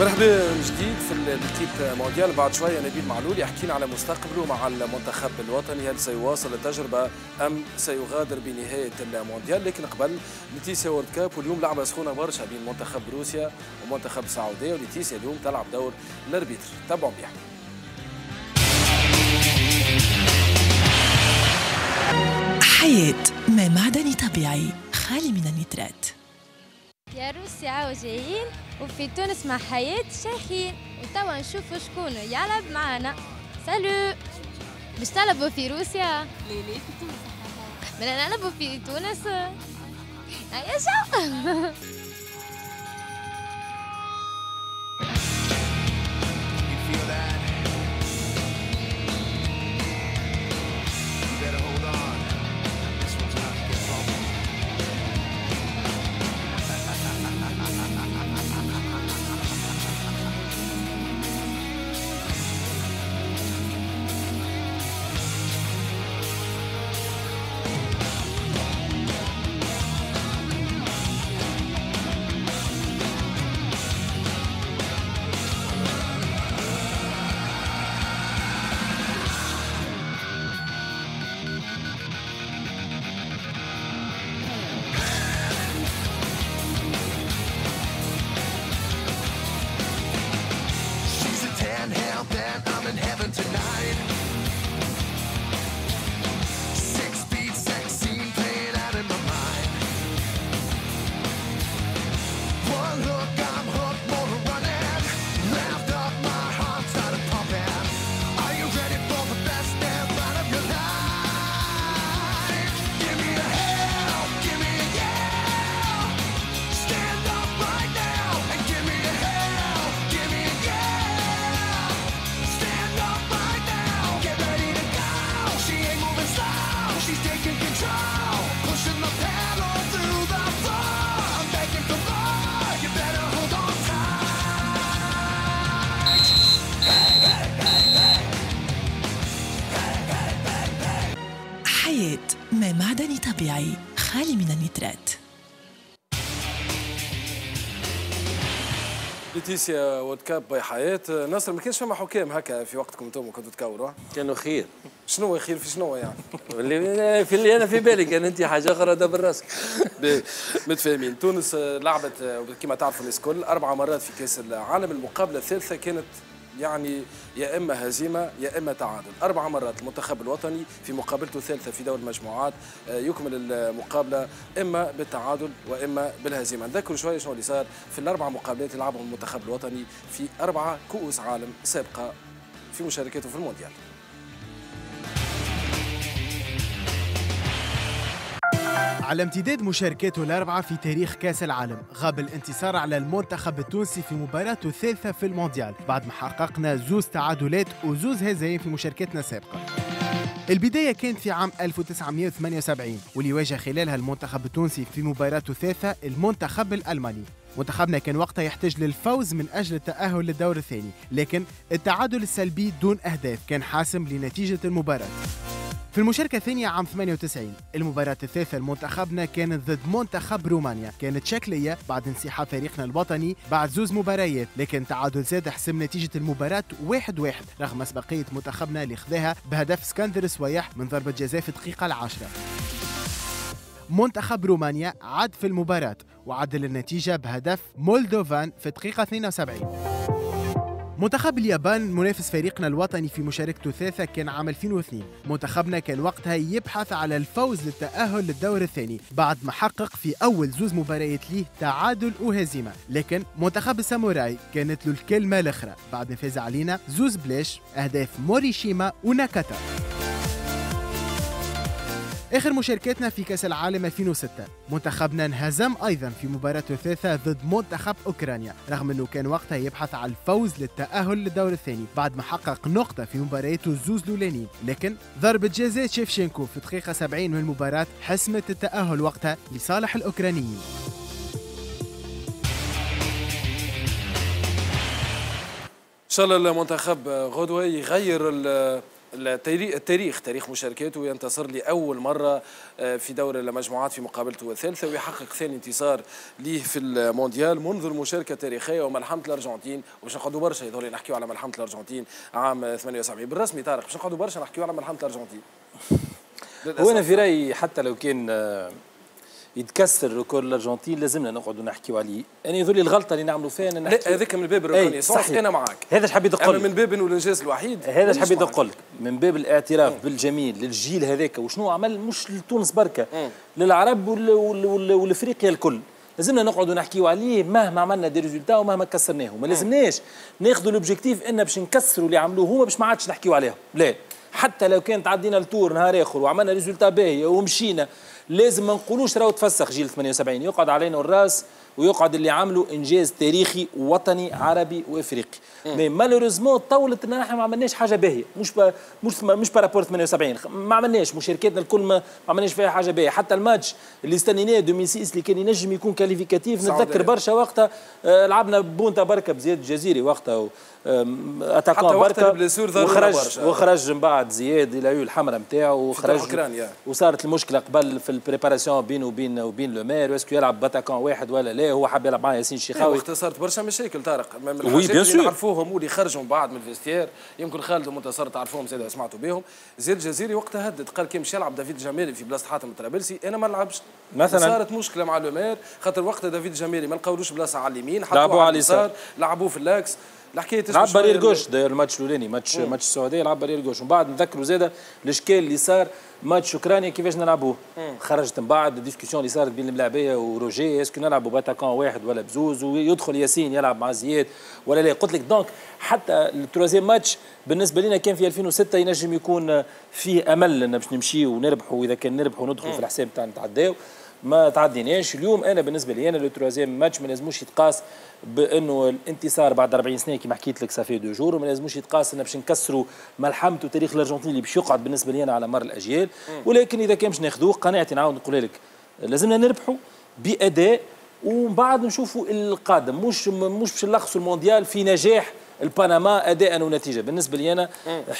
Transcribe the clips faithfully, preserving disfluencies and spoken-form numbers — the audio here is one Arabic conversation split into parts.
مرحبا من جديد في الكيت مونديال. بعد شويه نبيل معلول يحكي لنا على مستقبله مع المنتخب الوطني، هل سيواصل التجربه ام سيغادر بنهايه المونديال؟ لكن قبل ليتيسيا وورلد كاب، واليوم لعبه سخونه برشا بين منتخب روسيا ومنتخب السعوديه، وليتيسيا اليوم تلعب دور الاربيتر. تابعوا مليح. حياة ما معدني طبيعي خالي من النترات. يا روسيا عاو جايين، وفي تونس مع حياة شاخين، وتوا نشوفوا شكون يلعب معانا. سالو. مش تلعبوا في روسيا؟ ليه ليه في تونس؟ بدنا نلعبوا في تونس. هيا شوف. طبيعي خالي من النترات. ليتيسيا وورلد كاب باي حياة. ناصر، ما كانش فما حكام هكا في وقتكم انتم كنتوا تكوروا؟ كانوا خير. شنو خير في شنو يعني؟ في اللي انا في بالي كان انت حاجه اخرى دبر راسك. متفاهمين. تونس لعبت كما تعرفوا الناس الكل اربع مرات في كاس العالم، المقابله الثالثه كانت يعني يا اما هزيمه يا اما تعادل. اربع مرات المنتخب الوطني في مقابلته الثالثه في دور المجموعات يكمل المقابله اما بالتعادل واما بالهزيمه. نذكروا شويه شنو اللي صار في الاربع مقابلات اللي لعبهم المنتخب الوطني في اربعه كؤوس عالم سابقه في مشاركته في المونديال. على امتداد مشاركاته الأربعة في تاريخ كأس العالم، غاب الانتصار على المنتخب التونسي في مباراته الثالثة في المونديال، بعد ما حققنا زوز تعادلات وزوز هزايم في مشاركتنا السابقة. البداية كانت في عام ألف وتسعمئة وثمانية وسبعين، واللي واجه خلالها المنتخب التونسي في مباراته الثالثة المنتخب الألماني. منتخبنا كان وقتها يحتاج للفوز من أجل التأهل للدور الثاني، لكن التعادل السلبي دون أهداف كان حاسم لنتيجة المباراة. في المشاركة الثانية عام ثمانية وتسعين، المباراة الثالثة لمنتخبنا كانت ضد منتخب رومانيا، كانت شكلية بعد انسحاب فريقنا الوطني بعد زوز مباريات، لكن تعادل زاد حسم نتيجة المباراة واحد واحد، رغم سبقية منتخبنا اللي خذاها بهدف اسكندر سويح من ضربة جزاء في الدقيقة العاشرة. منتخب رومانيا عاد في المباراة وعدل النتيجة بهدف مولدوفان في الدقيقة اثنين وسبعين. منتخب اليابان منافس فريقنا الوطني في مشاركته الثالثة كان عام ألفين واثنين، منتخبنا كان وقتها يبحث على الفوز للتأهل للدور الثاني بعد ما حقق في أول زوز مباريات ليه تعادل وهزيمة، لكن منتخب الساموراي كانت له الكلمة الأخرى بعد ما فاز علينا زوز بلاش أهداف موريشيما وناكاتا. آخر مشاركتنا في كأس العالم ألفين وستة، منتخبنا انهزم أيضا في مباراته الثالثة ضد منتخب أوكرانيا، رغم أنه كان وقتها يبحث عن الفوز للتأهل للدور الثاني بعد ما حقق نقطة في مباريته الزوز الأولانيين، لكن ضربة جزاء شيفشينكو في دقيقة سبعين من المباراة حسمت التأهل وقتها لصالح الأوكرانيين. إن شاء الله المنتخب غدوة يغير التاريخ تاريخ مشاركاته ينتصر لأول مرة في دورة المجموعات في مقابلته الثالثة، ويحقق ثاني انتصار ليه في المونديال منذ المشاركة التاريخية وملحمة الأرجنتين. وباش نقعدوا برشا يظهر نحكيوا على ملحمة الأرجنتين عام ثمانية وسبعين بالرسمي طارق، باش نقعدوا برشا نحكيوا على ملحمة الأرجنتين. وأنا في رأيي حتى لو كان يتكسر ريكور الارجنتين لازمنا نقعدوا نحكيوا عليه. انا يظل لي الغلطه اللي نعملوا فيها انا نحكي هذاك من باب الريكونيسونس. انا معاك، هذا اللي حبيت نقول، من باب انه الانجاز الوحيد، هذا اللي حبيت نقول، من باب الاعتراف مم. بالجميل للجيل هذاك وشنو عمل، مش لتونس بركه، للعرب والافريقيا الكل لازمنا نقعدوا نحكيوا عليه مهما عملنا دي ريزولتا ومهما كسرناه. ما لازمناش ناخذوا الاوبجيكتيف ان باش نكسروا اللي عملوه هما باش ما عادش نحكيوا عليهم، لا. حتى لو كانت عدينا التور نهار اخر وعملنا ريزولتا باهيه ومشينا، لازم ما نقولوش راهو تفسخ جيل ثمانية وسبعين، يقعد علينا الراس ويقعد اللي عملوا انجاز تاريخي وطني عربي وافريقي. مي مالوريزمون طولت ان احنا ما عملناش حاجه باهيه، مش با مش با مش بارابور ثمانية وسبعين، ما عملناش مشاركاتنا الكل ما عملناش فيها حاجه باهيه. حتى الماتش اللي استنيناه ألفين وستة اللي كان ينجم يكون كاليفيكاتيف، نتذكر برشا وقتها لعبنا بونتا بركه بزياد الجزيري وقتها اتاكون بركه، وخرج وخرج من بعد زياد الى العيون الحمراء نتاعه، وخرج وصارت المشكله قبل في البريباراسيون بينه وبين وبين لو مير، واسكو يلعب باتاكون واحد ولا لا، هو حاب يلعب مع ياسين الشيخاوي. واختصرت برشا مشاكل طارق، من الحاجات اللي نعرفوهم واللي خرجوا من بعض من الفيستير، يمكن خالد ومنتصر تعرفوهم زاد سمعتوا بهم. زياد الجزيري وقتها هدد قال كي مشى يلعب دافيد جمالي في بلاصه حاتم الطرابلسي انا ما نلعبش مثلا، صارت مشكله مع لو مير خاطر وقتها دافيد جمالي ما لقاولوش بلاصه على اليمين، حطوه على اليسار، لعبوه في اللاكس. الحكايه لعب برير جوش الماتش الاولاني، ماتش ماتش السعوديه لعب برير جوش، ومن بعد نذكروا زاده الاشكال اللي صار ماتش اوكرانيا كيفاش نلعبوه. خرجت من بعد الديسكسيون اللي صارت بين الملاعبيه وروجيه، اسكو نلعبوا باتاكون واحد ولا بزوز، ويدخل ياسين يلعب مع زياد ولا لا. قلت لك دونك حتى التروازيام ماتش بالنسبه لنا كان في ألفين وستة ينجم يكون فيه امل ان باش نمشيو ونربحوا، اذا كان نربحوا وندخلوا في الحساب تاع نتعداو، ما تعديناش. اليوم انا بالنسبه لي انا لو تروازيام ماتش ما لازموش يتقاس بانه الانتصار بعد أربعين سنه كما حكيت لك سافي دو جور، وما لازموش يتقاس ان باش نكسروا ملحمه وتاريخ الارجنتين اللي باش يقعد بالنسبه لي انا على مر الاجيال. ولكن اذا كان باش ناخذوه قناعتي نعاود نقول لك لازمنا نربحوا باداء، ومن بعد نشوفوا القادم، مش مش باش نلخصوا المونديال في نجاح البنما اداء ونتيجه. بالنسبه لي انا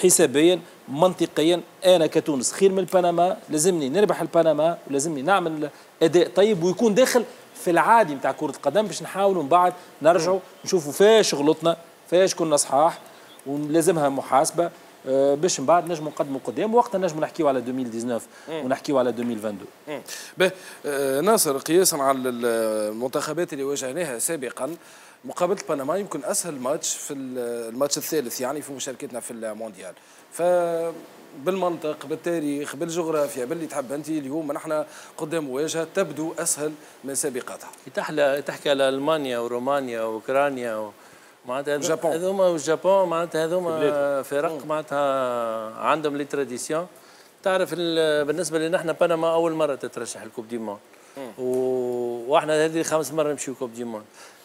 حسابيا منطقيا انا كتونس خير من البنما، لازمني نربح البنما ولازمني نعمل اداء طيب ويكون داخل في العادي نتاع كره القدم باش نحاولوا من بعد نرجعوا نشوفوا فاش غلطنا فاش كنا صحاح، ولازمها محاسبه باش من بعد نجموا نقدموا قدام، وقتها نجموا نحكيوا على ألفين وتسعطاش ونحكيوا على ألفين واثنين وعشرين. باهي ناصر، قياسا على المنتخبات اللي واجهناها سابقا، مقابله بنما يمكن اسهل ماتش في الماتش الثالث يعني في مشاركتنا في المونديال، فبالمنطق بالتاريخ بالجغرافيا باللي تحب انت، اليوم نحن قدام مواجهه تبدو اسهل من سابقاتها. تحلى تحكي على المانيا ورومانيا واوكرانيا و... معناتها هذوما والجابون، معناتها هذوما فرق معناتها عندهم لي تراديسيون. تعرف بالنسبه لنا احنا بنما اول مره تترشح الكوب دي مون، و... واحنا هذه خمس مرات نمشيو كوب دي مون.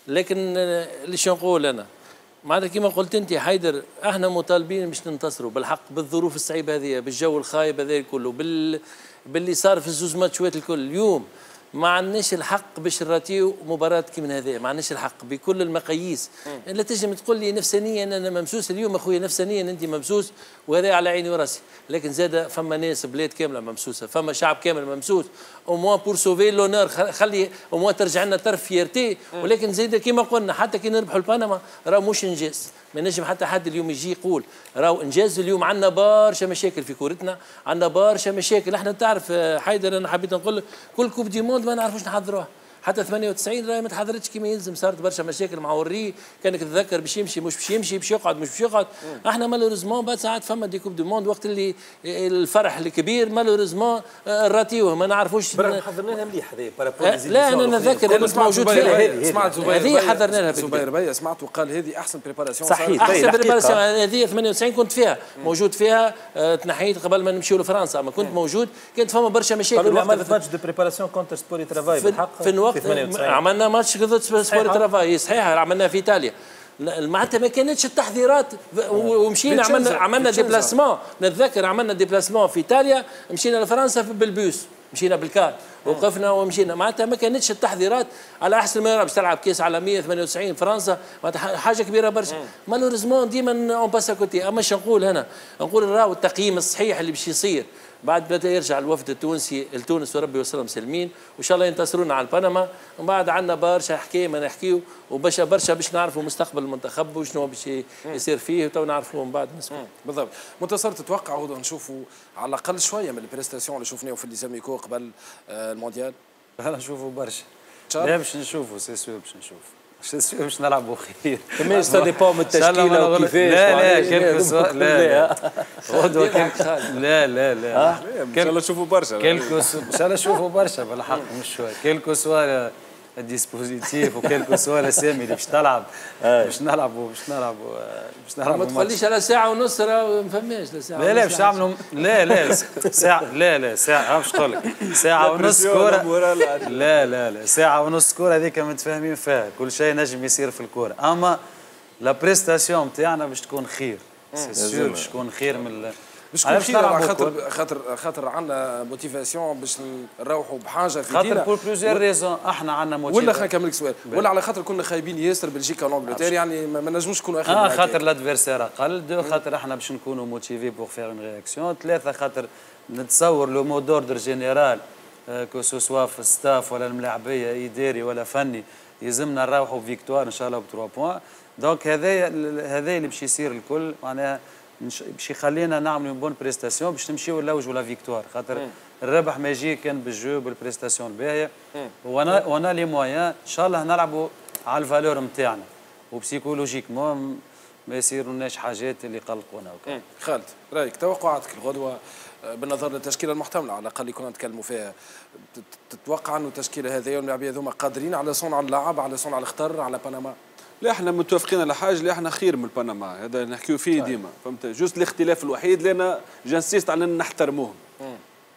لكن اللي شو نقول انا معناتها كيما قلت انت حيدر، احنا مطالبين باش ننتصروا بالحق، بالظروف الصعيبه هذه، بالجو الخايب هذا كله، بال باللي صار في الزوز ماتشات الكل. اليوم ما عندناش الحق باش نراتيو مباراه كيما هذه، ما عندناش الحق بكل المقاييس. لا تجم تقول لي نفسانيا انا ممسوس، اليوم اخويا نفسانيا انت ممسوس وهذا على عيني وراسي، لكن زاد فما ناس بلاد كامله ممسوسه، فما شعب كامل ممسوس. او موان بور سوفي لونور، خلي او موان ترجع لنا طرف فيرتي. ولكن زاد كيما قلنا حتى كي نربحوا البنما راه مش انجاز، ما نجم حتى حد اليوم يجي يقول راهو انجاز. اليوم عندنا برشا مشاكل في كورتنا، عندنا برشا مشاكل. احنا تعرف حيدر انا حبيت نقول لك كل كوب دي موند ما نعرفوش نحضروها، حتى ثمانية وتسعين راهي ما تحضرتش كما يلزم، صارت برشا مشاكل مع وري، كانك تتذكر باش يمشي مش باش يمشي، باش يقعد مش باش يقعد. احنا مالوريزمون بعد ساعات فما دي كوب دي موند وقت اللي الفرح الكبير مالوريزمون راتيوه، ما نعرفوش برا حضرناها مليح هذه بارابول. لا انا نتذكر اللي موجود فيها، سمعت هذه حضرنا لها زبير بيا، سمعت وقال هذه احسن بريباراسيون، صحيح احسن بريباراسيون هذه. ثمانية وتسعين كنت فيها موجود فيها، تنحيت قبل ما نمشيو لفرنسا، ما كنت موجود، كانت فما برشا مشاكل. عملت ماتش دو بريباراسيون كونتر سبوري ترافاي بالحق، عملنا ماتش ضد سبوري ترافاي صحيح، عملنا في ايطاليا معناتها ما كانتش التحضيرات، ومشينا عملنا عملنا ديبلاسمون، نتذكر عملنا ديبلاسمون في ايطاليا، مشينا لفرنسا بالبوس مشينا بالكار وقفنا ومشينا، معناتها ما كانتش التحضيرات على احسن ما يرى، باش تلعب كاس عالميه ثمانية وتسعين فرنسا، معناتها حاجه كبيره برشا. مالوريزمون ديما اون باس كوتي. اما اش نقول هنا؟ نقول راهو التقييم الصحيح اللي باش يصير بعد بدا يرجع الوفد التونسي لتونس وربي يوصلهم سالمين، وان شاء الله ينتصرون على بنما، ومن بعد عندنا برشا حكايه ما نحكيو وبرشا برشا باش نعرفوا مستقبل المنتخب وشنو باش يصير فيه، وتو نعرفوه من بعد. بالضبط. منتصر، تتوقع نشوفوا على الاقل شويه من البريستاسيون اللي شفناه في ليزاميكو قبل المونديال؟ انا نشوفوا برشا. لا باش نشوفوا، سي سيو باش نشوفوا. سي سيو باش نلعبوا خير. مي سا ديبون من التشكيله وكيفاش. لا لا كيلكو لا لا لا لا ان شاء الله نشوفوا برشا. كيلكو ان شاء الله نشوفوا برشا بالحق، مش شويه. كيلكو سوا الديسبوزيتيف وكيلكو سوا الاسامي اللي باش تلعب، باش نلعبوا باش نلعبوا باش نلعبوا. ما تخليش على ساعه ونص، راه ما فماش لا ساعه. لا لا باش نعملوا لا لا ساعه لا لا ساعه باش نقول لك ساعه ونص كوره. لا لا لا ساعه ونص كوره هذيك متفاهمين فيها، كل شيء نجم يصير في الكوره، اما لا بريستاسيون نتاعنا باش تكون خير، سي سيور باش تكون خير من باش كل شيء، خاطر خاطر خاطر عندنا موتيفاسيون باش نروحوا بحاجه في ديرنا، خاطر بور بليزيور ريزون احنا عندنا موتيفاسيون. ولا خلينا نكملك سؤال، ولا على خاطر كنا خايبين ياسر بلجيكا ولونجلتير، يعني ما نجموش نكونوا اخر. اه خاطر لادفيرسير اقل، دو خاطر احنا باش نكونوا موتيفي بور فير اون رياكسيون، ثلاثه خاطر نتصور لو مو دوردر جينيرال كو سو سوا في الستاف ولا الملاعبيه اداري ولا فني، يلزمنا نروحوا فيكتوار ان شاء الله ب ثلاثة بوان، دونك هذايا هذايا اللي باش يصير الكل معناها باش يخلينا نعملوا بون بريستاسيون باش نمشيو نلوجوا لا فيكتوار، خاطر الربح ما يجي كان بالجو بالبريستاسيون الباهيه، وانا وانا لي مويان ان شاء الله نلعبوا على الفالور نتاعنا، وبسيكولوجيكمون ما يصيرولناش حاجات اللي يقلقونا. خالد، رايك توقعاتك الغدوه بالنظر للتشكيله المحتمله على الاقل اللي كنا نتكلموا فيها، تتوقع انه التشكيله هذه واللاعبين هذوما قادرين على صنع اللعب، على صنع الخطر، على بنما؟ لا احنا متوافقين على حاجه اللي احنا خير من بنما، هذا نحكيو فيه ديما، فهمت؟ جوست الاختلاف الوحيد اللي انا جانسيست على ان نحترموهم،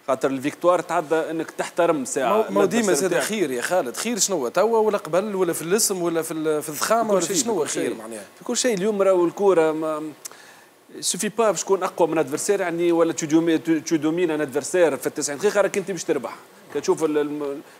خاطر الفيكتوار تعدى انك تحترم ساعه. ما ديما زاد خير يا خالد، خير شنو؟ توا ولا قبل ولا في الاسم ولا في في الضخامه ولا في شنو خير معناها؟ في كل شيء اليوم راهو الكوره ما سوفي با باش تكون اقوى من ادفيرسير، يعني ولا تو دومين ان ادفيرسير في تسعين دقيقه راك انت باش تربح. كتشوف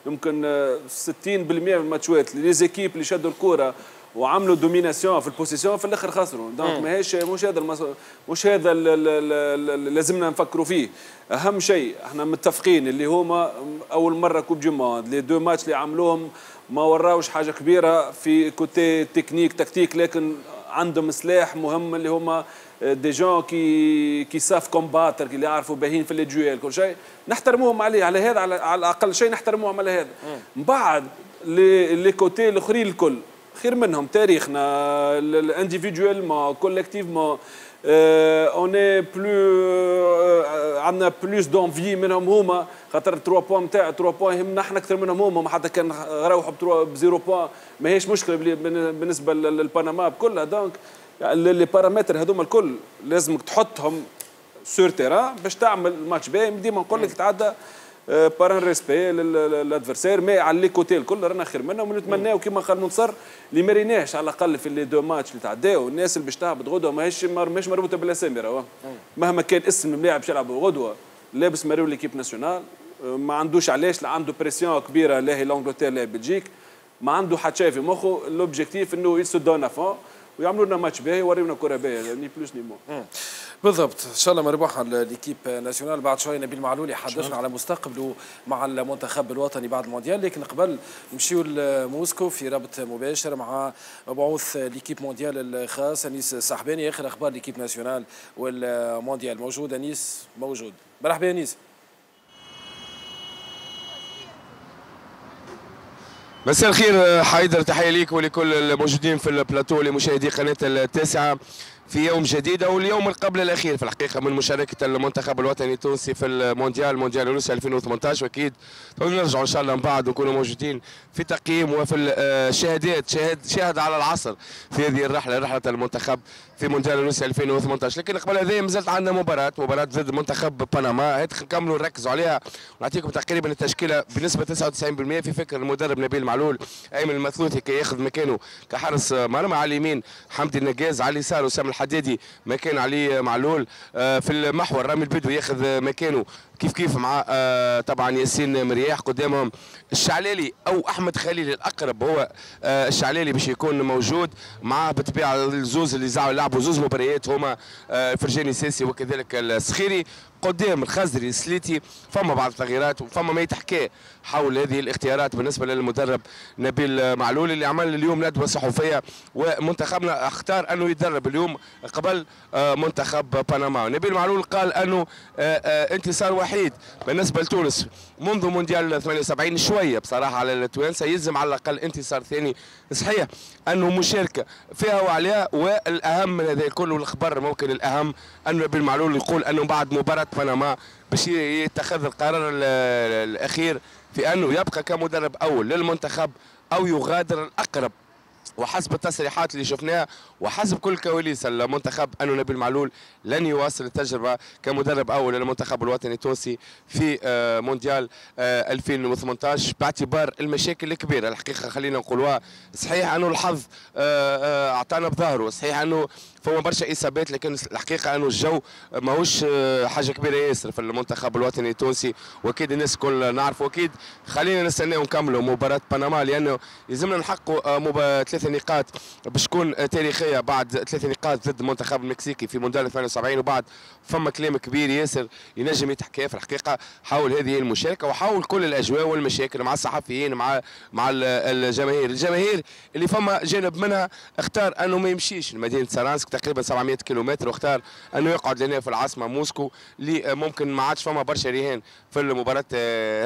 يمكن ستين بالمئة من الماتشات لي زيكيب اللي شادوا الكوره وعملوا دوميناسيون في البوزيسيون في الاخر خسروا، دونك ماهيش مش هذا المص... مش هذا اللي لازمنا نفكروا فيه، اهم شيء احنا متفقين اللي هما اول مره كوب دي موند، لي دو ماتش اللي عملوهم ما وراوش حاجه كبيره في كوتي تكنيك تكتيك، لكن عندهم سلاح مهم اللي هما دي جون كي كي ساف كومباتر، اللي يعرفوا باهين في لي دويل كل شيء، نحترموهم عليه على هذا، على, على الاقل شيء نحترموهم على هذا. من بعد لي كوتي الاخرين الكل خير منهم، تاريخنا الانديفيديوالمون كولكتيفمون اوني بلو عندنا بلوس دونفي منهم هما، خاطر ثلاثة بوان تاع ثلاثة بوان يهمنا احنا اكثر منهم هما، حتى كان نروحوا ب صفر بوان ماهيش مشكله بالنسبه للبنما كلها، دونك لي بارامتر هذوما الكل لازمك تحطهم سور تيران باش تعمل ماتش باهي، ديما نقول لك تعدى باران ريسبي للادفيرسير، مي على لي كوتي الكل رانا خير منهم، ونتمناو كيما قال منتصر اللي ما ريناش على الاقل في لي دو ماتش اللي تعداو، الناس اللي باش تهبط غدوه ماهيش ماهيش مربوطه بالاسامي، راهو مهما كان اسم الملاعب باش يلعبوا غدوه لابس مريو ليكيب ناسيونال، ما عندوش علاش عنده بريسيون كبيره، لا هي لونجلتير لا هي بلجيك، ما عنده حتى شيء في مخه، لوبجيكتيف انه يسو دون افون ويعملوا لنا ماتش باهي ويوريونا كره باهيه، ني بلوس ني مو. بالضبط، ان شاء الله مربوحه ليكيب ناسيونال. بعد شويه نبيل معلول يحدثنا على مستقبله مع المنتخب الوطني بعد المونديال، لكن قبل نمشيو لموسكو في رابط مباشر مع مبعوث ليكيب مونديال الخاص انيس السحباني، اخر اخبار ليكيب ناسيونال والمونديال. موجود انيس؟ موجود. مرحبا انيس. مساء الخير حيدر، تحيه ليك ولكل الموجودين في البلاتو لمشاهدي قناه التاسعه في يوم جديد، او اليوم قبل الاخير في الحقيقه من مشاركه المنتخب الوطني التونسي في المونديال مونديال روسيا ألفين وثمانية عشر، واكيد نرجعوا ان شاء الله من بعد ونكونوا موجودين في تقييم وفي الشهادات، شاهد شاهد على العصر في هذه الرحله، رحله المنتخب في مونديال روسيا ألفين وثمانية عشر. لكن قبل هذا مازالت عندنا مباراه مباراه ضد منتخب بنما، هذيك نكملوا نركزوا عليها ونعطيكم تقريبا التشكيله بنسبه تسعة وتسعين بالمئة في فكر المدرب نبيل معلول، ايمن المثلوثي كياخذ مكانه كحارس مرمى، على اليمين حمدي النجاز، على اليسار وسام الحدادي مكان علي معلول، في المحور رامي البدوي ياخذ مكانه كيف كيف مع طبعا ياسين مرياح، قدامهم الشعلالي او احمد خليل الاقرب هو الشعلالي باش يكون موجود معاه بالطبيعه الزوز اللي زعوا لعبوا زوز مباريات هما فرجاني ساسي وكذلك السخيري، قدام الخزري السليتي. فما بعض التغييرات وفما ما يتحكى حول هذه الاختيارات بالنسبه للمدرب نبيل معلول اللي عمل اليوم ندوه صحفيه، ومنتخبنا اختار انه يتدرب اليوم قبل منتخب بنما. نبيل معلول قال انه انتصار وحيد بالنسبه لتونس منذ مونديال ثمانية وسبعين شويه بصراحه على التوانسه، يلزم على الاقل انتصار ثاني صحيح انه مشاركه فيها وعليها. والاهم من هذا كله الخبر ممكن الاهم انه نبيل معلول يقول انه بعد مباراه بنما باش يتخذ القرار الاخير في انه يبقى كمدرب اول للمنتخب او يغادر الاقرب، وحسب التصريحات اللي شفناها وحسب كل كواليس المنتخب انه نبيل معلول لن يواصل التجربه كمدرب اول للمنتخب الوطني التونسي في مونديال ألفين وثمانية عشر باعتبار المشاكل الكبيره الحقيقه خلينا نقولوها. صحيح انه الحظ اعطانا بظهره، صحيح انه فما برشا اصابات، لكن الحقيقه انه الجو ماهوش حاجه كبيره ياسر في المنتخب الوطني التونسي، واكيد الناس الكل نعرفوا. اكيد خلينا نستناو نكملوا مباراه بنما لانه يلزمنا نحققوا ثلاث نقاط باش تكون تاريخيه بعد ثلاث نقاط ضد المنتخب المكسيكي في مونديال ثمانية وسبعين، وبعد فما كلام كبير ياسر ينجم يتحكى في الحقيقه حول هذه المشاركه وحول كل الاجواء والمشاكل مع الصحفيين مع مع الجماهير، الجماهير اللي فما جانب منها اختار انه ما يمشيش لمدينه سرانسك تقريبا سبعمية كيلومتر، واختار انه يقعد لنا في العاصمه موسكو اللي ممكن ما عادش فما برشا رهان في المباراه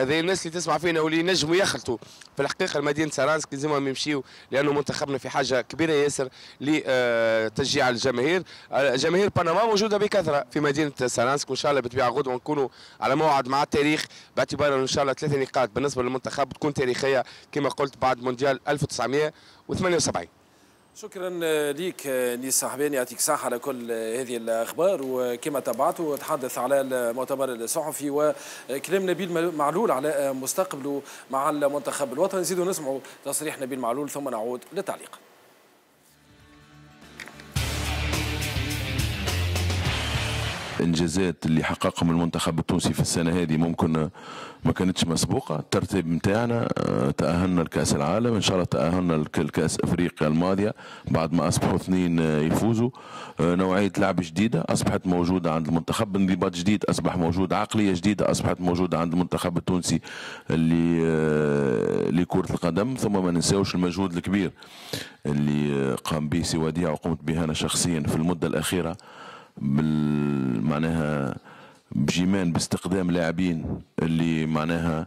هذه. الناس اللي تسمع فينا واللي ينجموا يخلطوا في الحقيقه لمدينه سرانسك لازمهم يمشيوا لانه منتخبنا في حاجه كبيره ياسر لتشجيع الجماهير. جماهير بنما موجوده بكثره في مدينه سرانسك، وان شاء الله بالطبيعه غدوه نكونوا على موعد مع التاريخ باعتبار ان شاء الله ثلاث نقاط بالنسبه للمنتخب تكون تاريخيه كما قلت بعد مونديال ألف وتسعمية وثمانية وسبعين. شكرا ليك نيس صاحباني، يعطيك الصحة على كل هذه الأخبار وكما تابعت وتحدث على المؤتمر الصحفي وكلام نبيل معلول على مستقبله مع المنتخب الوطني. نزيدوا نسمعوا تصريح نبيل معلول ثم نعود للتعليق. الانجازات اللي حققهم المنتخب التونسي في السنه هذه ممكن ما كانتش مسبوقه، الترتيب نتاعنا تاهلنا لكاس العالم، ان شاء الله تاهلنا لكاس افريقيا الماضيه بعد ما اصبحوا اثنين يفوزوا، نوعيه لعب جديده اصبحت موجوده عند المنتخب، انضباط جديد اصبح موجود، عقليه جديده اصبحت موجوده عند المنتخب التونسي اللي لكره القدم، ثم ما ننساوش المجهود الكبير اللي قام به سواديع وقمت به انا شخصيا في المده الاخيره بال معناها بجيمان باستقدام لاعبين اللي معناها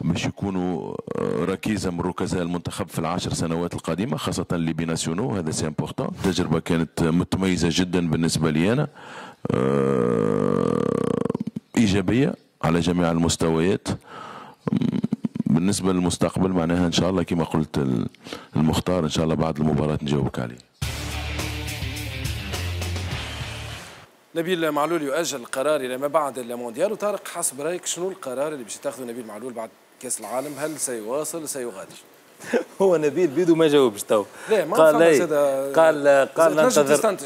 باش يكونوا ركيزه من ركزاء المنتخب في العشر سنوات القادمه، خاصه اللي بيناسيونو. هذا سي امبورتون. التجربه كانت متميزه جدا بالنسبه لي انا، ايجابيه على جميع المستويات. بالنسبه للمستقبل معناها ان شاء الله كما قلت المختار ان شاء الله بعد المباراه نجاوبك عليه. نبيل معلول يؤجل قرار الى ما بعد المونديال. وطارق حسب رايك شنو القرار اللي باش تاخذه نبيل معلول بعد كاس العالم؟ هل سيواصل سيغادر؟ هو نبيل بيدو ما جاوبش تو. ليه ما قال قال قال ننتظر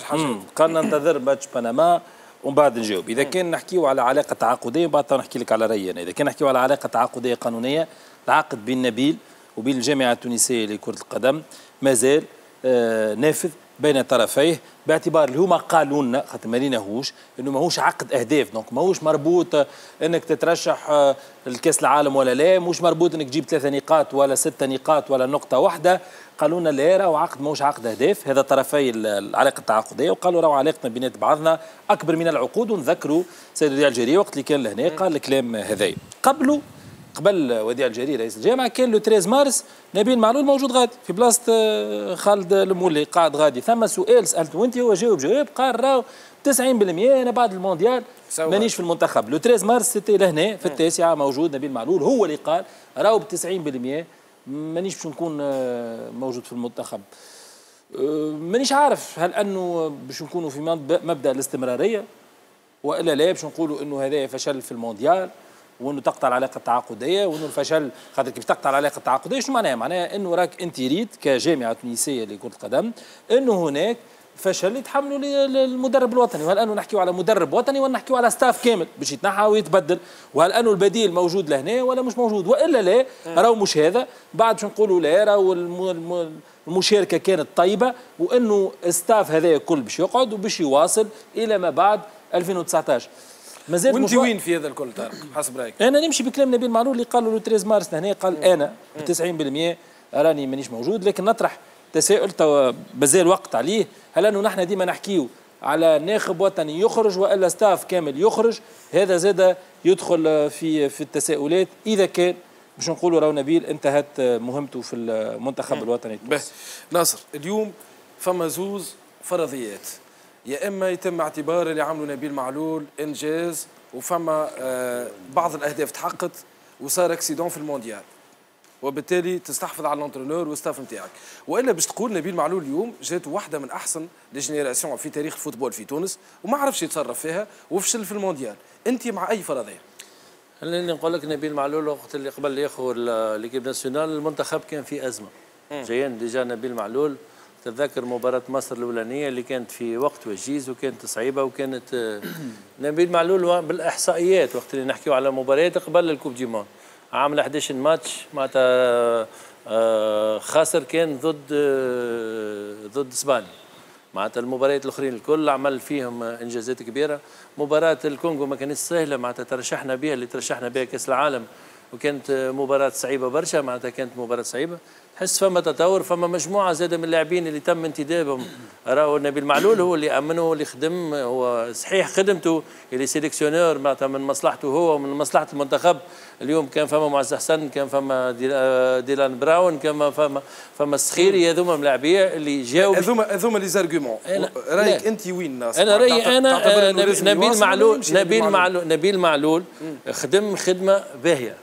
قال ننتظر ماتش بنما ومن بعد نجاوب. اذا كان نحكيو على علاقه تعاقديه بعد نحكي لك على رايي انا. اذا كان نحكيو على علاقه تعاقديه قانونيه تعاقد بين نبيل وبين الجامعه التونسيه لكره القدم مازال آه نافذ بين طرفيه باعتبار اللي هما قالوا لنا خاطر ما ليناهوش انه ماهوش عقد اهداف، دونك ماهوش مربوط انك تترشح لكاس العالم ولا لا، مش مربوط انك تجيب ثلاثه نقاط ولا سته نقاط ولا نقطه واحده. قالوا لنا لا راهو عقد ماهوش عقد اهداف، هذا طرفي العلاقه التعاقديه، وقالوا راهو علاقتنا بينات بعضنا اكبر من العقود. ونذكروا سيد وديع الجريري وقت اللي كان لهنا قال الكلام هذايا. قبله قبل وديع الجريري رئيس الجامعه كان لو ثلاثة عشر مارس نبيل معلول موجود غادي في بلاصه خالد المولي قاعد غادي. ثم سؤال سالته انت هو جاوب جواب قال راهو تسعين بالمية انا بعد المونديال مانيش في المنتخب. لو ثلاثة عشر مارس سيتي لهنا في التاسعه موجود نبيل معلول هو اللي قال راهو ب تسعين بالمية مانيش باش نكون موجود في المنتخب. مانيش عارف هل انه باش نكونوا في مبدا الاستمراريه والا لا، باش نقولوا انه هذا فشل في المونديال وانه تقطع العلاقه التعاقديه وانه الفشل. خاطر كيف تقطع العلاقه التعاقديه شنو معناها؟ معناها انه راك انت ريت كجامعه تونسيه لكره القدم انه هناك فشل يتحملوا المدرب الوطني، وهالانه نحكيو على مدرب وطني ولا نحكيو على ستاف كامل باش يتنحى ويتبدل، وهالانه البديل موجود لهنا ولا مش موجود، والا لا راهو مش هذا، بعد باش نقولوا لا راهو المشاركه كانت طيبه، وانه الستاف هذا كل باش يقعد وباش يواصل الى ما بعد ألفين وتسعطاش. مازال وانت وين في هذا الكل طارق حسب رايك؟ انا نمشي بكلام نبيل معلول اللي قالوا له ثلاثة عشر مارس لهنا، قال انا ب تسعين بالمئة راني مانيش موجود، لكن نطرح تساؤل توا مازال وقت عليه، هل انه نحن ديما نحكيو على ناخب وطني يخرج والا ستاف كامل يخرج؟ هذا زاد يدخل في في التساؤلات اذا كان باش نقولوا راهو نبيل انتهت مهمته في المنتخب الوطني التونسي. ناصر اليوم فما زوز فرضيات، يا اما يتم اعتبار اللي عملوا نبيل معلول انجاز وفما آه بعض الاهداف تحققت وصار اكسيدون في المونديال، وبالتالي تستحفظ على الانترونور والستاف نتاعك، والا باش تقول نبيل معلول اليوم جات واحده من احسن الجينيراسيون في تاريخ الفوتبول في تونس وما عرفش يتصرف فيها وفشل في المونديال، انت مع اي فرضيه؟ اللي نقول لك نبيل معلول وقت اللي قبل ياخذ ليكيب ناسيونال المنتخب كان في ازمه، جايين ديجا نبيل معلول تتذكر مباراة مصر الأولانية اللي كانت في وقت وجيز وكانت صعيبة وكانت نبيل معلول بالإحصائيات وقت اللي نحكيو على مباريات قبل الكوب دي مون عامل أحد عشر ماتش معناتها خاسر كان ضد ضد إسبانيا، معناتها المباريات الأخرين الكل عمل فيهم إنجازات كبيرة، مباراة الكونغو ما كانتش سهلة معناتها ترشحنا بها اللي ترشحنا بها كأس العالم وكانت مباراة صعيبة برشا معناتها كانت مباراة صعيبة، حس فما تطور، فما مجموعة زادة من اللاعبين اللي تم انتدابهم، راهو نبيل معلول هو اللي أمنه واللي خدم، هو صحيح خدمته اللي سيليكسيونور معناتها من مصلحته هو ومن مصلحة المنتخب، اليوم كان فما معز حسن، كان فما ديلان براون، كان فما فما السخيري، هذوما ملاعبية اللي جاو هذوما هذوما لي زارغيومون. رايك أنت وين ناصر؟ أنا رأيي أنا نبيل معلول نبيل معلول نبيل معلول خدم خدمة باهية،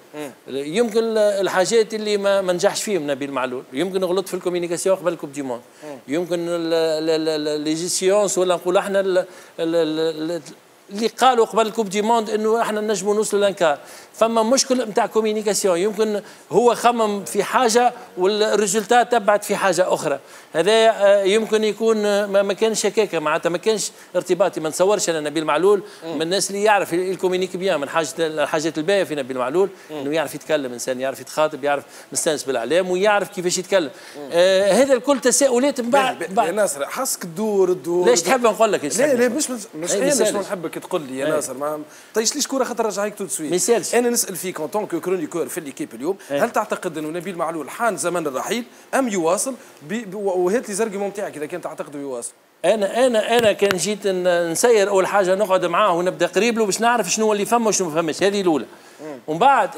يمكن الحاجات اللي ما نجحش فيهم نبيل معلول، يمكن نغلط في الكوميونيكاسيون قبل كوب دي مون، يمكن لي جيسيونس ولا نقول احنا اللي قالوا قبل الكوب دي موند انه احنا نجموا نوصلوا لانكار، فما مشكل نتاع كوميونيكاسيون، يمكن هو خمم في حاجه والريزلتات تبعت في حاجه اخرى، هذا يمكن يكون ما كانش هكاك معناتها ما كانش ارتباطي، ما نصورش انا نبيل معلول من الناس اللي يعرف الكوميونيك بيان، من حاجه الحاجات الباهيه في نبيل معلول انه يعرف يتكلم، انسان يعرف يتخاطب، يعرف مستانس بالاعلام ويعرف كيفاش يتكلم، آه هذا الكل تساؤلات من بعد. يا ناصر حاسك تدور تدور ليش تحب نقول لك؟ لا لا مش مش انا نحبك تقول لي يا ناصر ما طيش ليش كره خاطر رجعيك تو سويت. انا نسال فيك ان طونك كرونيكور في ليكيب اليوم، هل تعتقد انه نبيل معلول حان زمن الرحيل ام يواصل؟ وهات لي زرقي نتاعك اذا كان تعتقد يواصل. انا انا انا كان جيت نسير اول حاجه نقعد معاه ونبدا قريب له باش نعرف شنو اللي فما وشنو ما فماش، هذه الاولى. ومن بعد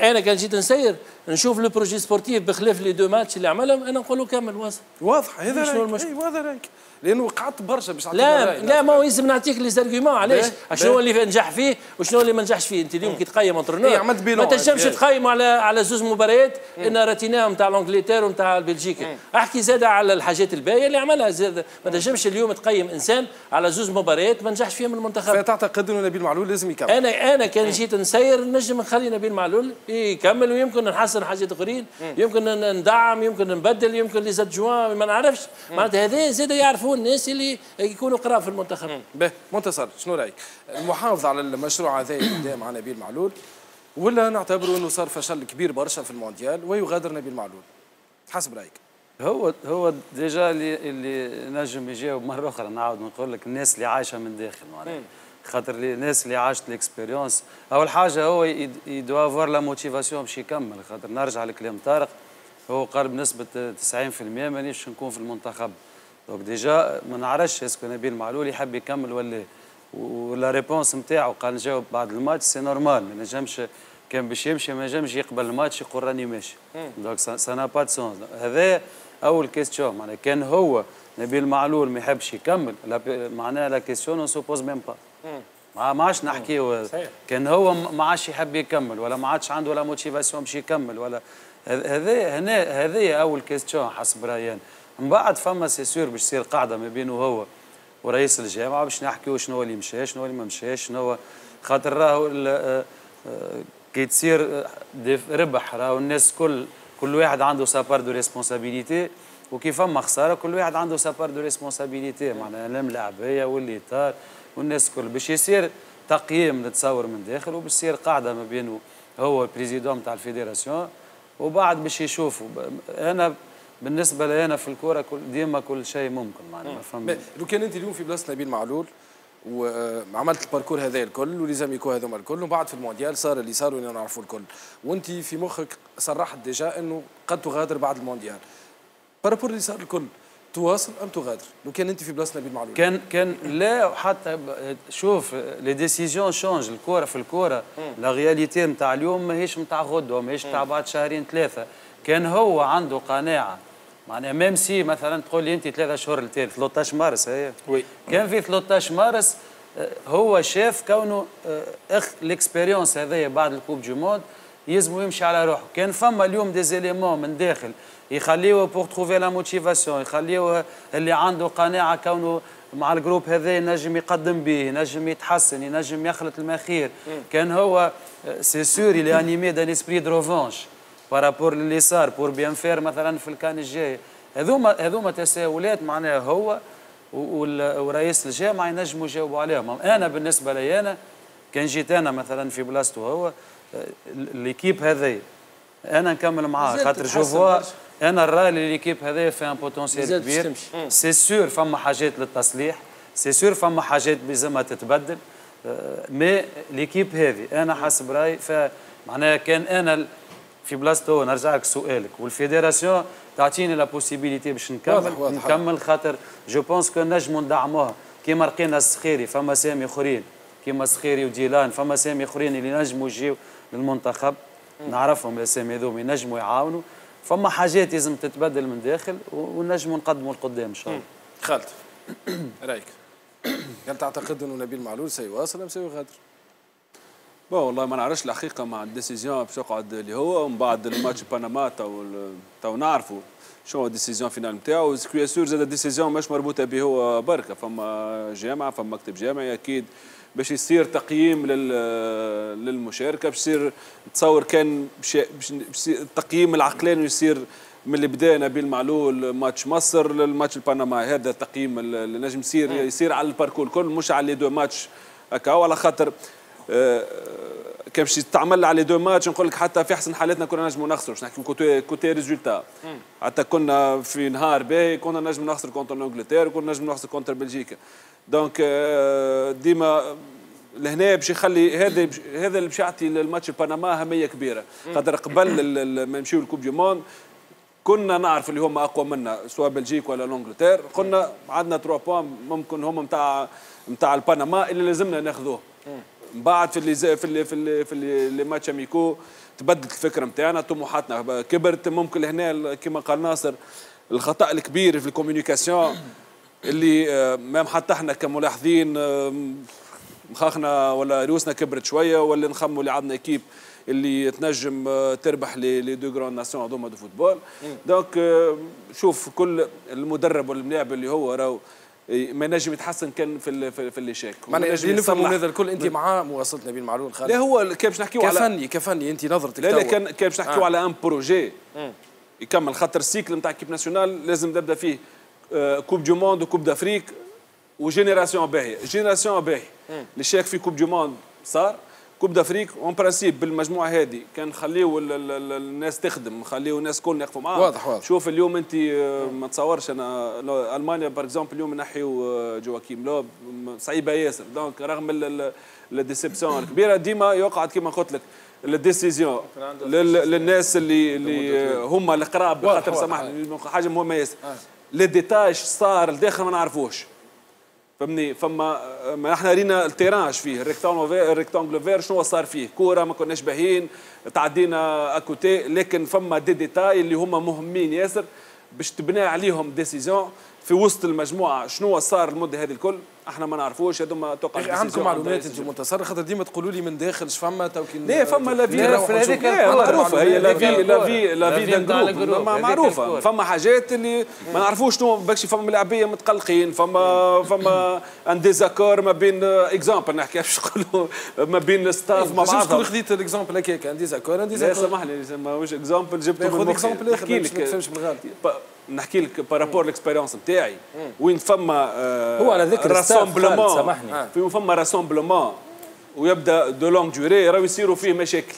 انا كان جيت نسير نشوف لو بروجي سبورتيف بخلاف لي دو ماتش اللي عملهم، انا نقول له كمل واصل. واضح هذا رايك لانه وقعت برشا باش نعطيك. لا لا ما هو لازم نعطيك لي زارغيومون علاش؟ شنو اللي نجح فيه وشنو اللي ما نجحش فيه، انت اليوم كي تقيم انترونور ما تنجمش تقيم على على زوج مباريات ان راتيناهم تاع لونجلتير وتاع بلجيكا، احكي زاد على الحاجات الباهيه اللي عملها، زاد ما تنجمش اليوم تقيم انسان على زوج مباريات ما نجحش فيهم المنتخب. فتعتقد انه نبيل معلول لازم يكمل؟ انا انا كان جيت نسير نجم نخلي نبيل معلول يكمل، ويمكن نحسن حاجات اخرين، يمكن ندعم، يمكن نبدل، يمكن لي زادجوان ما نعرفش، معناتها هذا زاد يعرفوا الناس اللي يكونوا قراب في المنتخب. باهي منتصر شنو رايك؟ المحافظه على المشروع هذا اللي مع نبيل معلول ولا نعتبروا انه صار فشل كبير برشا في المونديال ويغادر نبيل معلول؟ حسب رايك؟ هو هو ديجا اللي اللي نجم يجاوب مره اخرى، نعاود نقول لك الناس اللي عايشه من داخل معناها خاطر الناس اللي عاشت الاكسبيريونس، اول حاجه هو يدوا افوار لا موتيفاسيون باش يكمل، خاطر نرجع لكلام طارق هو قال بنسبه تسعين بالمئة مانيش نكون في المنتخب، دونك ديجا ما نعرفش اسكو نبيل معلول يحب يكمل ولا ولا ريبونس نتاعو قال نجاوب بعد الماتش سي نورمال، ما نجمش كان باش يمشي ما نجمش يقبل الماتش يقول راني ماشي، دونك سا نا با دو سونس، هذا اول كيستيون معناها كان هو نبيل معلول ما يحبش يكمل معناها لا كيستيون اون سو بوز ميم با، ما عادش نحكيو كان هو ما عادش يحب يكمل ولا ما عادش عنده لا موتيفاسيون باش يكمل ولا هذا هنا هذه اول كيستيون حسب رايان. من بعد فما سي سور باش تصير قاعده ما بينه هو ورئيس الجامعه باش نحكيو شنو اللي مشى شنو اللي ما مشاش، شنو خاطر راهو كي تصير ربح راهو الناس كل كل واحد عنده سابار دو ريسبونسابيليتي، وكيف فما خساره كل واحد عنده سابار دو ريسبونسابيليتي، معناها الملاعبيه والإطار والناس الكل، باش يصير تقييم نتصور من داخل، وباش يصير قاعده ما بينه هو البريزيدون تاع الفيدراسيون، وبعد باش يشوفوا. انا بالنسبه لي انا في الكوره كل ديما كل شيء ممكن، معناها ما فهمتش. لو كان انت اليوم في بلاصه نبيل معلول وعملت الباركور هذا الكل وليزاميكو هذوما الكل، ومن بعد في المونديال صار اللي صار واللي نعرفوا الكل، وانت في مخك صرحت ديجا انه قد تغادر بعد المونديال. بارابور اللي صار الكل، تواصل ام تغادر؟ لو كان انت في بلاصه نبيل معلول كان كان لا، حتى شوف لي ديسيزيون شونج. الكوره في الكوره لا رياليتي نتاع اليوم ماهيش نتاع غدوه، ماهيش نتاع بعد شهرين ثلاثه. كان هو عنده قناعه، معناها ميم سي مثلا تقول لي انت ثلاثة شهور لتالي ثلاثة عشر مارس هي وي. كان في ثلاثة عشر مارس هو شاف كونه اخ ليكسبيريونس هذايا بعد الكوب دو موند يلزمو يمشي على روحه. كان فما اليوم ديزيليمون من داخل يخليوه بور تروفي لا موتيفاسيون، يخليوه اللي عنده قناعه كونه مع الجروب هذا ينجم يقدم به، ينجم يتحسن، ينجم يخلط المخير. كان هو سي سور اللي انيمي دان اسبري دو ريفونش بارابور اللي صار بور بيان فير مثلا في الكان الجاي. هذوما هذوما تساؤلات معناها هو ورئيس الجامعه ينجموا يجاوبوا عليهم. انا بالنسبه لي انا كان جيت انا مثلا في بلاصته هو ليكيب هذايا انا نكمل معاه، خاطر جو فوا انا الراي ليكيب هذايا فيها ان بوتونسيال كبير. سي سور فما حاجات للتصليح، سي سور فما حاجات لازمها تتبدل، مي ليكيب هذه انا حسب رايي فمعناها كان انا في بلاصته. نرجع لك سؤالك، والفيدراسيون تعطيني لا بوسيبيليتي باش نكمل نكمل خاطر جو بونس كو نجموا ندعموها كيما لقينا السخيري، فما سامي اخرين كيما السخيري وديلان، فما سامي اخرين اللي نجموا يجيو للمنتخب نعرفهم الاسامي هذوما ينجموا يعاونوا. فما حاجات لازم تتبدل من داخل ونجموا نقدموا لقدام ان شاء الله. خالد رايك، هل تعتقد انه نبيل معلول سيواصل ام سيغادر؟ بون والله ما نعرفش الحقيقه مع الديسيزيون باش يقعد اللي هو ومن بعد الماتش بنما تو تو نعرفوا شنو هو الديسيزيون فينال نتاعو. سكوي سور زاد الديسيزيون ماش مربوطه به هو بركه، فما جامعه فما مكتب جامعي اكيد باش يصير تقييم للمشاركه، باش يصير تصور كان باش التقييم العقلاني يصير من اللي بدا نبيل معلول ماتش مصر للماتش البنما. هذا التقييم اللي نجم يصير يصير على الباركور كل مش على لي دو ماتش هكا، على خاطر كان باش تعمل على دو ماتش. نقول لك حتى في احسن حالاتنا كنا نجموا نخسروا، باش نحكي كوتي كوتي ريزولتا، حتى كنا في نهار باهي كنا نجم نخسر كونتر انجلتير وكنا نجم نخسر كونتر بلجيكا. دونك ديما لهنا باش يخلي هذا هذا اللي باش يعطي الماتش البنما اهميه كبيره، خاطر قبل ما نمشيو لكوب دو موند كنا نعرف اللي هما اقوى منا سواء بلجيك ولا انجلتير، قلنا عندنا ثلاثة بوان ممكن هما نتاع نتاع البنما اللي لازمنا ناخذوه. من بعد في اللي في اللي في اللي في لي ماتش اميكو تبدلت الفكره نتاعنا، طموحاتنا كبرت. ممكن لهنا كما قال ناصر الخطا الكبير في الكوميونيكاسيون اللي مام حتى احنا كملاحظين مخاخنا ولا رؤوسنا كبرت شويه، ولا نخموا اللي عندنا اكيب اللي تنجم تربح لي دو غراند ناسيون هذوما دو فوتبول. دونك شوف كل المدرب والملاعب اللي هو راهو ما نجم يتحسن كان في في الشاك. معناها اللي نفهموا هذا الكل انت مع مواصله نبيل معلول خالد؟ لا هو كان باش نحكيو على كفني كفني انت نظرتك. لا لا كان كان باش نحكيو آه. على ان بروجي يكمل، خاطر السيكل نتاع كيب ناسيونال لازم نبدا فيه كوب دو موند وكوب دافريك وجينيراسيون باهيه، جينيراسيون باهيه. الشاك في كوب دو موند صار، كوب دافريك اون برانسيب بالمجموعه هذه كان نخليو الناس تخدم، نخليو الناس الكل يقفوا معاهم. واضح واضح. شوف اليوم انت ما تصورش انا المانيا باغ اكزومبل اليوم نحيو جواكيم لوب صعيبه ياسر. دونك رغم الديسيبسيون الكبيره ديما يقعد كما قلت لك الديسيزيون للناس اللي اللي هما القراب، خاطر سامحني حاجه مهمه ياسر. لي ديتاج صار لداخل ما نعرفوش، فهمني؟ فما احنا رينا التيرانج فيه الريكتانجل فير شنو صار فيه، كوره ما كناش باهيين تعدينا اكوتي، لكن فما دي ديتاي اللي هما مهمين ياسر باش تبنى عليهم ديسيزيون في وسط المجموعه شنو صار المده هذه الكل احنا ما نعرفوش. هذوما توقع عندكم معلومات انتم منتصر خاطر ديما تقولوا لي من داخل شفما توكين. لا فما لا في معروفه هي لا في لا في لا في دانجروب معروفه. فما حاجات اللي ما نعرفوش شنو باكش. فما لاعبيه متقلقين، فما فما ان ديزاكور ما بين اكزامبل نحكي باش نقولوا ما بين ستاف مع بعضهم. شكون خديت الاكزامبل هكاك ان ديزاكور ان ديزاكور؟ لا سامحني ماهوش اكزامبل جبته من اكزامبل اخر ما نفهمش بالغلط. نحكي لك بارابور ليكسبيريونس نتاعي وين فما هو على ذكر راسومبلومون، سامحني في فما راسومبلومون ويبدا دو لونغ ديوري راهو يصيروا فيه مشاكل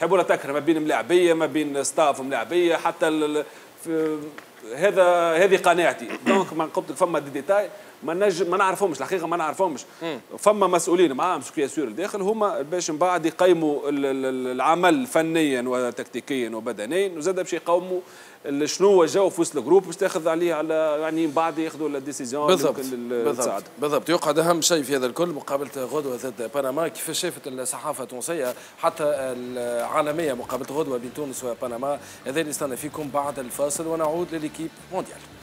تحب ولا تكره ما بين ملاعبيه ما بين ستاف وملاعبيه حتى ال... هذا هذه قناعتي. دونك ما قلت لك فما دي ديتاي ما نجم ما نعرفهمش الحقيقه ما نعرفهمش. فما مسؤولين معاهم سكيا سور الداخل هما باش من بعد يقيموا العمل فنيا وتكتيكيا وبدنيا وزاد باش يقاوموا شنو هو الجو في وسط الجروب باش تاخذ عليه على يعني من بعد ياخذوا لا ديسيزيون. بالضبط بالضبط بالضبط. يقعد اهم شيء في هذا الكل مقابله غدوه ضد بنما كيفاش شافت الصحافه التونسيه حتى العالميه مقابله غدوه بين تونس وبنما. هذا اللي استنى فيكم بعد الفاصل ونعود لليكيب مونديال.